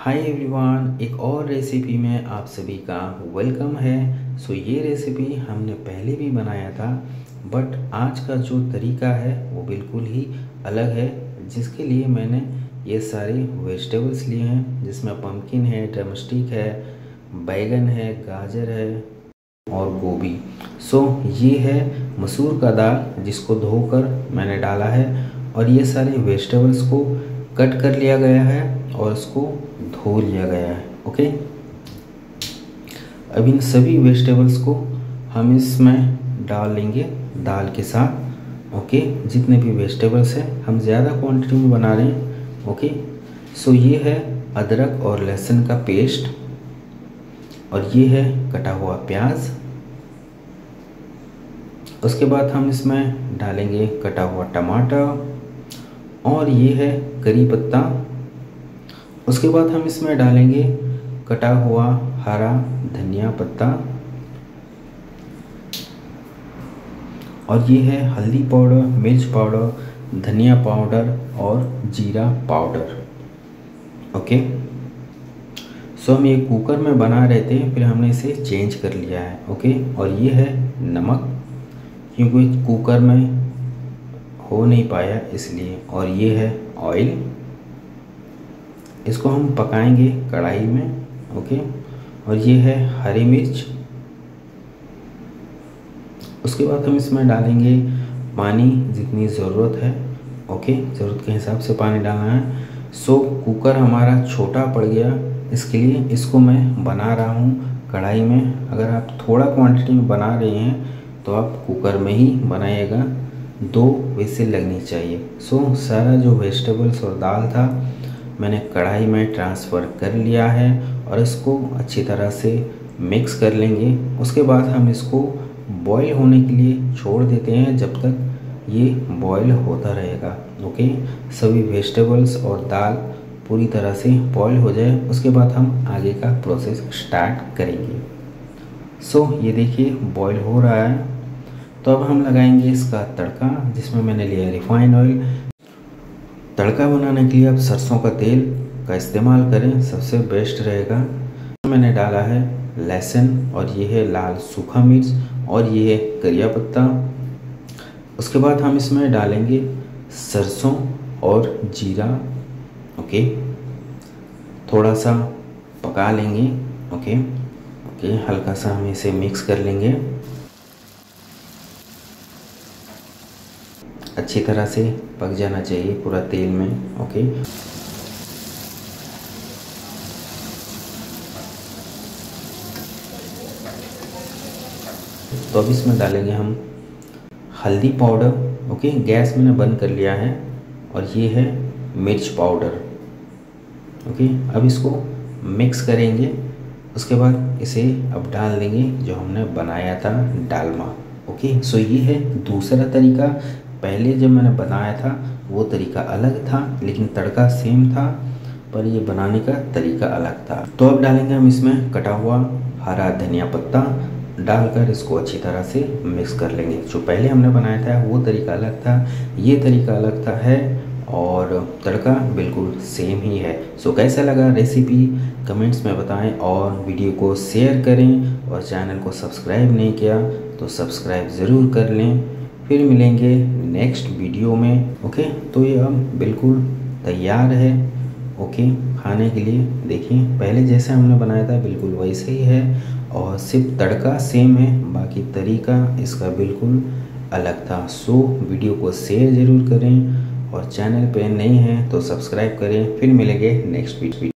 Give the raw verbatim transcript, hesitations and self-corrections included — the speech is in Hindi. हाय एवरीवन, एक और रेसिपी में आप सभी का वेलकम है। सो ये रेसिपी हमने पहले भी बनाया था, बट आज का जो तरीका है वो बिल्कुल ही अलग है, जिसके लिए मैंने ये सारे वेजिटेबल्स लिए हैं, जिसमें पम्पकिन है, ड्रमस्टिक है, बैगन है, गाजर है और गोभी। सो ये है मसूर का दाल, जिसको धोकर मैंने डाला है और ये सारे वेजिटेबल्स को कट कर लिया गया है और इसको धो लिया गया है। ओके, अब इन सभी वेजिटेबल्स को हम इसमें डाल लेंगे दाल के साथ। ओके, जितने भी वेजिटेबल्स हैं हम ज़्यादा क्वांटिटी में बना रहे हैं। ओके, सो ये है अदरक और लहसुन का पेस्ट और ये है कटा हुआ प्याज। उसके बाद हम इसमें डालेंगे कटा हुआ टमाटर और ये है करी पत्ता। उसके बाद हम इसमें डालेंगे कटा हुआ हरा धनिया पत्ता और ये है हल्दी पाउडर, मिर्च पाउडर, धनिया पाउडर और जीरा पाउडर। ओके, सो हम ये कुकर में बना रहे थे, फिर हमने इसे चेंज कर लिया है। ओके, और ये है नमक, क्योंकि कुकर में हो नहीं पाया इसलिए। और ये है ऑयल, इसको हम पकाएंगे कढ़ाई में। ओके, और ये है हरी मिर्च। उसके बाद हम इसमें डालेंगे पानी जितनी ज़रूरत है। ओके, ज़रूरत के हिसाब से पानी डालना है। सो कुकर हमारा छोटा पड़ गया, इसके लिए इसको मैं बना रहा हूँ कढ़ाई में। अगर आप थोड़ा क्वांटिटी में बना रहे हैं तो आप कुकर में ही बनाइएगा, दो विसिल लगनी चाहिए। सो सारा जो वेजिटेबल्स और दाल था मैंने कढ़ाई में ट्रांसफ़र कर लिया है और इसको अच्छी तरह से मिक्स कर लेंगे। उसके बाद हम इसको बॉईल होने के लिए छोड़ देते हैं, जब तक ये बॉईल होता रहेगा। ओके, सभी वेजिटेबल्स और दाल पूरी तरह से बॉईल हो जाए, उसके बाद हम आगे का प्रोसेस स्टार्ट करेंगे। सो ये देखिए बॉईल हो रहा है, तो अब हम लगाएंगे इसका तड़का, जिसमें मैंने लिया रिफाइंड ऑयल। तड़का बनाने के लिए आप सरसों का तेल का इस्तेमाल करें, सबसे बेस्ट रहेगा। मैंने डाला है लहसुन और ये है लाल सूखा मिर्च और ये है करिया पत्ता। उसके बाद हम इसमें डालेंगे सरसों और जीरा। ओके, थोड़ा सा पका लेंगे। ओके ओके हल्का सा हम इसे मिक्स कर लेंगे, अच्छी तरह से पक जाना चाहिए पूरा तेल में। ओके, तो अब इसमें डालेंगे हम हल्दी पाउडर। ओके, गैस मैंने बंद कर लिया है। और ये है मिर्च पाउडर। ओके, अब इसको मिक्स करेंगे। उसके बाद इसे अब डाल देंगे जो हमने बनाया था डालमा। ओके, सो ये है दूसरा तरीका। पहले जब मैंने बनाया था वो तरीका अलग था, लेकिन तड़का सेम था, पर ये बनाने का तरीका अलग था। तो अब डालेंगे हम इसमें कटा हुआ हरा धनिया पत्ता, डालकर इसको अच्छी तरह से मिक्स कर लेंगे। जो पहले हमने बनाया था वो तरीका अलग था, ये तरीका अलग था है, और तड़का बिल्कुल सेम ही है। सो कैसा लगा रेसिपी कमेंट्स में बताएं और वीडियो को शेयर करें, और चैनल को सब्सक्राइब नहीं किया तो सब्सक्राइब ज़रूर कर लें। फिर मिलेंगे नेक्स्ट वीडियो में। ओके, तो ये अब बिल्कुल तैयार है। ओके, खाने के लिए देखिए पहले जैसे हमने बनाया था बिल्कुल वैसे ही है, और सिर्फ तड़का सेम है, बाकी तरीका इसका बिल्कुल अलग था। सो वीडियो को शेयर ज़रूर करें और चैनल पे नए हैं तो सब्सक्राइब करें। फिर मिलेंगे नेक्स्ट वीडियो।